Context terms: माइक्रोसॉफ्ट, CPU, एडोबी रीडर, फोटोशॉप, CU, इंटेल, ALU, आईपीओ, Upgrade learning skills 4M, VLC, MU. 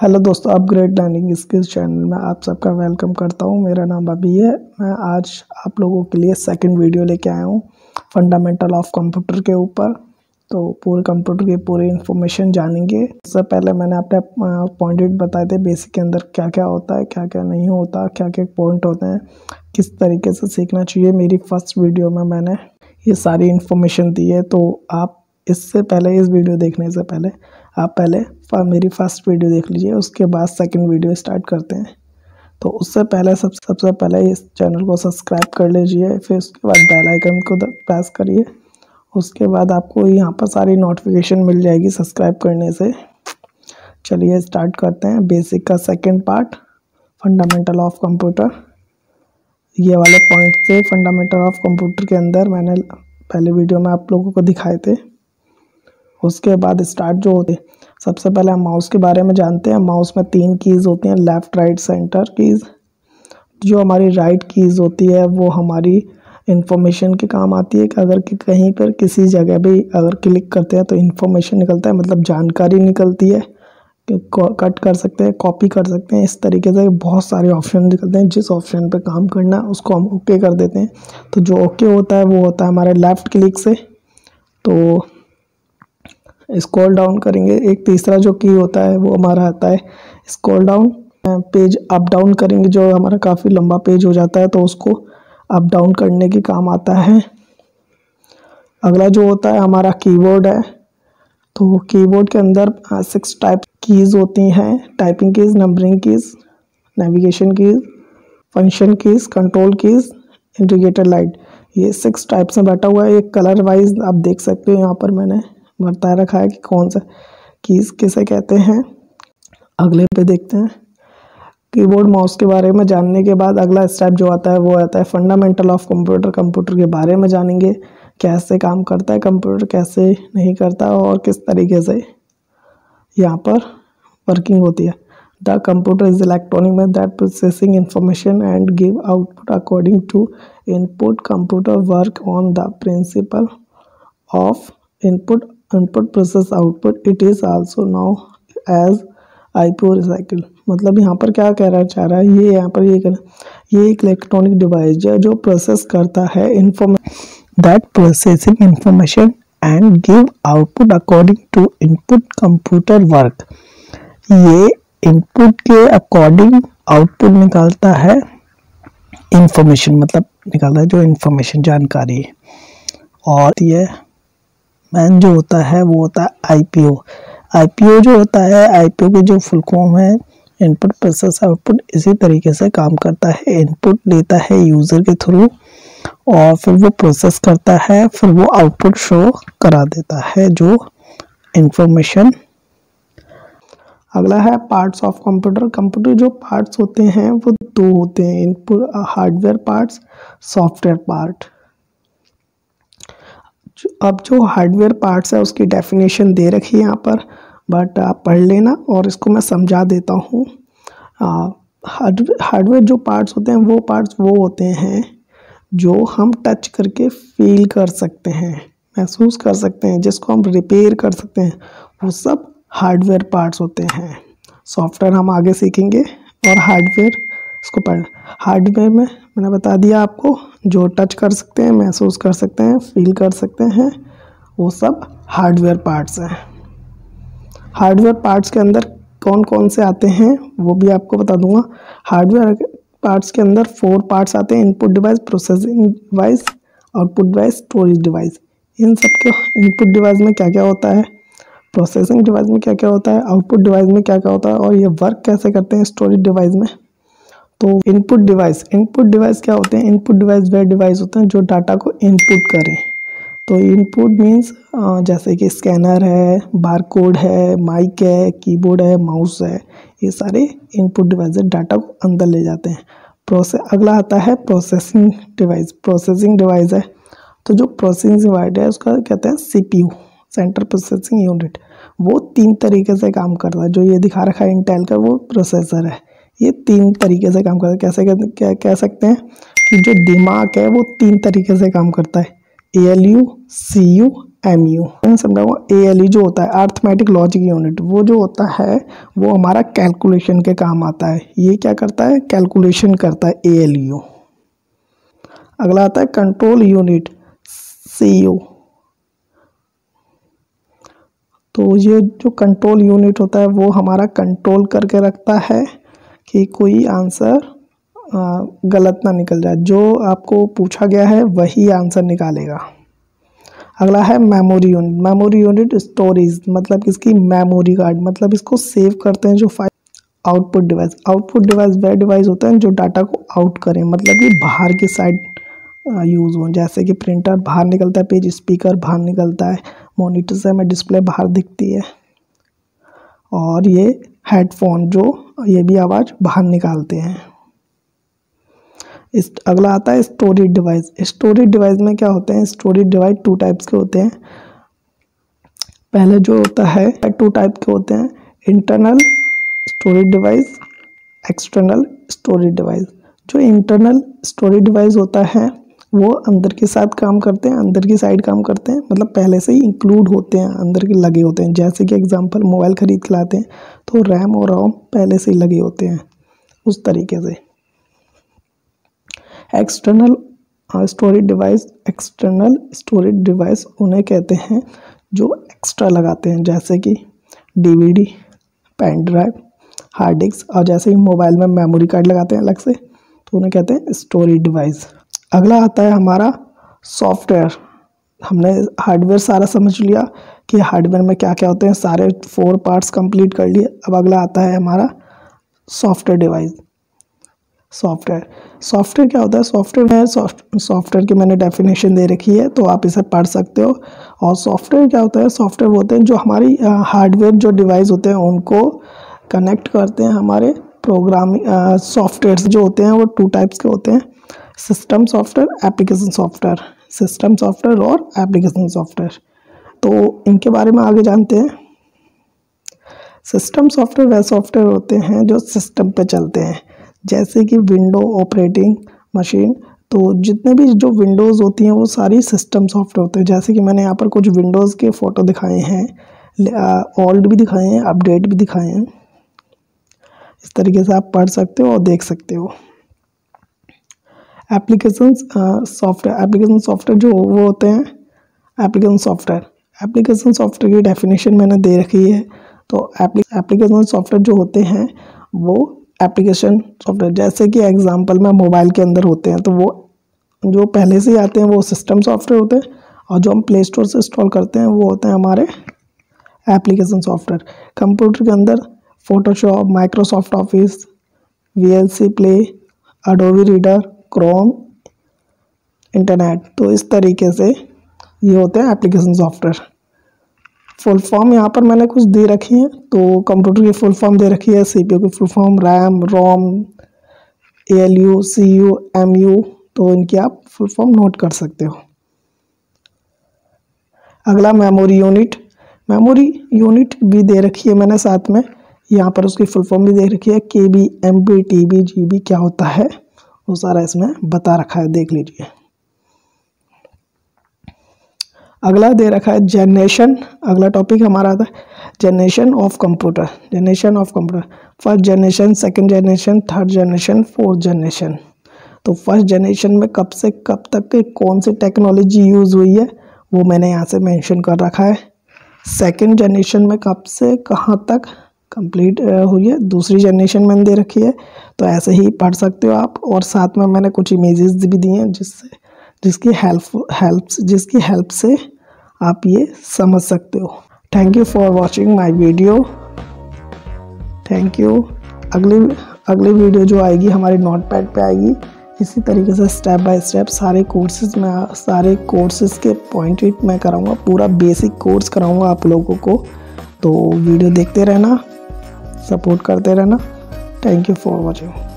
Hello दोस्तों, upgrade learning skills channel में आप सबका वेलकम करता हूं। मेरा नाम अभी है। मैं आज आप लोगों के लिए सेकंड वीडियो लेके आया हूं फंडामेंटल ऑफ कंप्यूटर के ऊपर। तो पूरे कंप्यूटर के पूरे इन्फॉर्मेशन जानेंगे। इससे पहले मैंने अपने पॉइंटेड बताए थे बेसिक के अंदर क्या क्या होता है, क्या क्या नहीं होता, क्या क्या पॉइंट होते हैं, किस तरीके से सीखना चाहिए। मेरी फर्स्ट वीडियो में मैंने ये सारी इन्फॉर्मेशन दी है। तो आप इससे पहले, इस वीडियो देखने से पहले आप पहले मेरी फर्स्ट वीडियो देख लीजिए, उसके बाद सेकंड वीडियो स्टार्ट करते हैं। तो उससे पहले सबसे पहले इस चैनल को सब्सक्राइब कर लीजिए, फिर उसके बाद बेल आइकन को प्रेस करिए। उसके बाद आपको यहाँ पर सारी नोटिफिकेशन मिल जाएगी सब्सक्राइब करने से। चलिए स्टार्ट करते हैं बेसिक का second part, fundamental of computer. ये वाले पॉइंट थे फंडामेंटल ऑफ कंप्यूटर के अंदर, मैंने पहले वीडियो में आप लोगों को दिखाए थे। उसके बाद स्टार्ट जो होते, सबसे पहले हम माउस के बारे में जानते हैं। माउस में तीन कीज़ होती हैं, लेफ़्ट, राइट, सेंटर कीज़। जो हमारी राइट कीज़ होती है वो हमारी इन्फॉर्मेशन के काम आती है कि अगर कहीं पर किसी जगह भी अगर क्लिक करते हैं तो इन्फॉर्मेशन निकलता है, मतलब जानकारी निकलती है। कट कर सकते हैं, कॉपी कर सकते हैं, इस तरीके से बहुत सारे ऑप्शन निकलते हैं। जिस ऑप्शन पर काम करना उसको हम ओके कर देते हैं। तो जो ओके होता है वो होता है हमारे लेफ़्ट क्लिक से। तो स्क्रॉल डाउन करेंगे। एक तीसरा जो की होता है वो हमारा आता है scroll down. Page up down करेंगे, जो हमारा काफ़ी लंबा पेज हो जाता है तो उसको अप डाउन करने के काम आता है। अगला जो होता है हमारा कीबोर्ड है। तो कीबोर्ड के अंदर 6 टाइप कीज़ होती हैं, typing keys, numbering keys, navigation keys, function keys, control keys, indicator light. ये 6 टाइप्स में बैठा हुआ है। ये कलर वाइज आप देख सकते हो, यहाँ पर मैंने बताया रखा है कि कौन सा कीज़ किसे कहते हैं। अगले पे देखते हैं कीबोर्ड माउस के बारे में जानने के बाद अगला स्टेप जो आता है वो आता है फंडामेंटल ऑफ कंप्यूटर। कंप्यूटर के बारे में जानेंगे, कैसे काम करता है कंप्यूटर, कैसे नहीं करता और किस तरीके से यहाँ पर वर्किंग होती है। द कंप्यूटर इज इलेक्ट्रॉनिक में that processing information and give output according to input. Computer work on the principle of input process output. It is also known as आईपीओ recycle. मतलब यहाँ पर क्या कहना चाह रहा है, ये यहाँ पर ये एक इलेक्ट्रॉनिक डिवाइस है जो प्रोसेस करता है information, that processing information and give output according to input. Computer work, ये इनपुट के अकॉर्डिंग आउटपुट निकालता है, इन्फॉर्मेशन मतलब निकालता है जो इन्फॉर्मेशन जानकारी है। और ये मैन जो होता है वो होता है आईपीओ। आईपीओ जो होता है, आईपीओ के जो फुल फॉर्म है इनपुट प्रोसेस आउटपुट, इसी तरीके से काम करता है। इनपुट लेता है यूज़र के थ्रू और फिर वो प्रोसेस करता है, फिर वो आउटपुट शो करा देता है जो इन्फॉर्मेशन। अगला है पार्ट्स ऑफ कंप्यूटर। कंप्यूटर जो पार्ट्स होते हैं वो 2 होते हैं, input hardware parts, software part. अब जो हार्डवेयर पार्ट्स है उसकी डेफिनेशन दे रखी है यहाँ पर, बट आप पढ़ लेना और इसको मैं समझा देता हूँ। हार्डवेयर जो पार्ट्स होते हैं वो पार्ट्स वो होते हैं जो हम टच करके फील कर सकते हैं, महसूस कर सकते हैं, जिसको हम रिपेयर कर सकते हैं, वो सब हार्डवेयर पार्ट्स होते हैं। सॉफ्टवेयर हम आगे सीखेंगे और हार्डवेयर इसको पढ़ना। हार्डवेयर में मैंने बता दिया आपको, जो टच कर सकते हैं, महसूस कर सकते हैं, फील कर सकते हैं, वो सब हार्डवेयर पार्ट्स हैं। हार्डवेयर पार्ट्स के अंदर कौन कौन से आते हैं वो भी आपको बता दूंगा। हार्डवेयर पार्ट्स के अंदर 4 पार्ट्स आते हैं, input device, processing device, output device, storage device. इन सब के इनपुट डिवाइस में क्या क्या होता है, प्रोसेसिंग डिवाइस में क्या क्या होता है, आउटपुट डिवाइस में क्या क्या होता है और ये वर्क कैसे करते हैं स्टोरेज डिवाइस में। तो इनपुट डिवाइस क्या होते हैं, इनपुट डिवाइस वे डिवाइस होते हैं जो डाटा को इनपुट करें। तो इनपुट मीन्स जैसे कि स्कैनर है, बारकोड है, माइक है, कीबोर्ड है, माउस है, ये सारे इनपुट डिवाइस डाटा को अंदर ले जाते हैं। अगला आता है प्रोसेसिंग डिवाइस। प्रोसेसिंग डिवाइस है तो जो प्रोसेसिंग डिवाइस है उसका कहते हैं CPU, सेंट्रल प्रोसेसिंग यूनिट। वो 3 तरीके से काम करता है। जो ये दिखा रखा है इंटेल का वो प्रोसेसर है। ये 3 तरीके से काम करता है। कैसे कह सकते हैं कि जो दिमाग है वो 3 तरीके से काम करता है, ALU, CU MU समझाऊंगा। ALE जो होता है अर्थमेटिक लॉजिक यूनिट, वो जो होता है वो हमारा कैलकुलेशन के काम आता है। ये क्या करता है? कैलकुलेशन करता है ALU। अगला आता है कंट्रोल यूनिट CO। तो ये जो कंट्रोल यूनिट होता है वो हमारा कंट्रोल करके रखता है कि कोई आंसर गलत ना निकल जाए, जो आपको पूछा गया है वही आंसर निकालेगा। अगला है memory unit. Memory unit storage, मतलब इसकी मेमोरी कार्ड, मतलब इसको सेव करते हैं जो file. Output device, output device वह डिवाइस होते हैं जो डाटा को आउट करें, मतलब कि बाहर की साइड यूज़ हों, जैसे कि प्रिंटर बाहर निकलता है पेज, स्पीकर बाहर निकलता है, मॉनिटर से हमें डिस्प्ले बाहर दिखती है, और ये हेडफोन जो ये भी आवाज़ बाहर निकालते हैं। इस अगला आता है स्टोरेज डिवाइस। स्टोरेज डिवाइस में क्या होते हैं? स्टोरेज डिवाइस 2 टाइप्स के होते हैं। पहले जो होता है 2 टाइप के होते हैं, internal storage device, external storage device. जो इंटरनल स्टोरेज डिवाइस होता है वो अंदर के साथ काम करते हैं, अंदर की साइड काम करते हैं, मतलब पहले से ही इंक्लूड होते हैं, अंदर के लगे होते हैं। जैसे कि एग्जांपल मोबाइल ख़रीद के लाते हैं तो रैम और रोम पहले से ही लगे होते हैं, उस तरीके से। External storage device, external storage device उन्हें कहते हैं जो एक्स्ट्रा लगाते हैं, जैसे कि DVD, pen drive, hard disk, और जैसे ही मोबाइल में मेमोरी कार्ड लगाते हैं अलग से, तो उन्हें कहते हैं स्टोरेज डिवाइस। अगला आता है हमारा सॉफ्टवेयर। हमने हार्डवेयर सारा समझ लिया कि हार्डवेयर में क्या क्या होते हैं, सारे 4 पार्ट्स कंप्लीट कर लिए। अब अगला आता है हमारा सॉफ्टवेयर डिवाइस। सॉफ्टवेयर क्या होता है? सॉफ्टवेयर की मैंने डेफिनेशन दे रखी है, तो आप इसे पढ़ सकते हो। और सॉफ्टवेयर क्या होता है? सॉफ्टवेयर होते हैं जो हमारी हार्डवेयर जो डिवाइस होते हैं उनको कनेक्ट करते हैं हमारे प्रोग्रामिंग सॉफ्टवेयर जो होते हैं। वो 2 टाइप्स के होते हैं, system software, application software. System software और एप्लीकेशन सॉफ्टवेयर, तो इनके बारे में आगे जानते हैं। सिस्टम सॉफ्टवेयर वह सॉफ्टवेयर होते हैं जो सिस्टम पे चलते हैं, जैसे कि विंडो ऑपरेटिंग मशीन। तो जितने भी जो विंडोज़ होती हैं वो सारी सिस्टम सॉफ्टवेयर होते हैं। जैसे कि मैंने यहाँ पर कुछ विंडोज़ के फ़ोटो दिखाए हैं, ओल्ड भी दिखाए हैं, अपडेट भी दिखाए हैं। इस तरीके से आप पढ़ सकते हो और देख सकते हो। एप्लीकेशन सॉफ्टवेयर, एप्लीकेशन सॉफ्टवेयर जो वो होते हैं एप्लीकेशन सॉफ्टवेयर। एप्लीकेशन सॉफ्टवेयर की डेफिनेशन मैंने दे रखी है। तो एप्लीकेशन सॉफ्टवेयर जो होते हैं वो एप्लीकेशन सॉफ्टवेयर, जैसे कि एग्जांपल में मोबाइल के अंदर होते हैं, तो वो जो पहले से ही आते हैं वो सिस्टम सॉफ्टवेयर होते हैं, और जो हम प्ले स्टोर से इंस्टॉल करते हैं वो होते हैं हमारे एप्लीकेशन सॉफ्टवेयर। कंप्यूटर के अंदर फोटोशॉप, माइक्रोसॉफ्ट office, VLC play, एडोबी रीडर, Chrome, internet, तो इस तरीके से ये होते हैं एप्लीकेशन सॉफ्टवेयर। फुल फॉर्म यहाँ पर मैंने कुछ दे रखी है, तो कंप्यूटर की फुल फॉर्म दे रखी है, CPU की full form, RAM, ROM, ALU, CU, MU, तो इनकी आप फुल फॉर्म नोट कर सकते हो। अगला मेमोरी यूनिट। मेमोरी यूनिट भी दे रखी है मैंने साथ में, यहाँ पर उसकी फुल फॉर्म भी दे रखी है। KB, MB, TB, GB क्या होता है वो सारा इसमें बता रखा है, देख लीजिए। अगला दे रखा है जनरेशन। अगला टॉपिक हमारा आता है generation of computer. Generation of computer, first generation, second generation, third generation, fourth generation. तो फर्स्ट जनरेशन में कब से कब तक के कौन सी टेक्नोलॉजी यूज़ हुई है वो मैंने यहाँ से मेंशन कर रखा है। सेकंड जनरेशन में कब से कहाँ तक कंप्लीट हुई है, दूसरी जनरेशन मैंने दे रखी है, तो ऐसे ही पढ़ सकते हो आप। और साथ में मैंने कुछ इमेजेस भी दी हैं जिसकी हेल्प से आप ये समझ सकते हो। Thank you for watching my video. Thank you. अगली वीडियो जो आएगी हमारे नोटपैड पे आएगी। इसी तरीके से स्टेप बाय स्टेप सारे कोर्सेज के पॉइंटेड मैं कराऊँगा, पूरा बेसिक कोर्स कराऊँगा आप लोगों को। तो वीडियो देखते रहना, सपोर्ट करते रहना। Thank you for watching.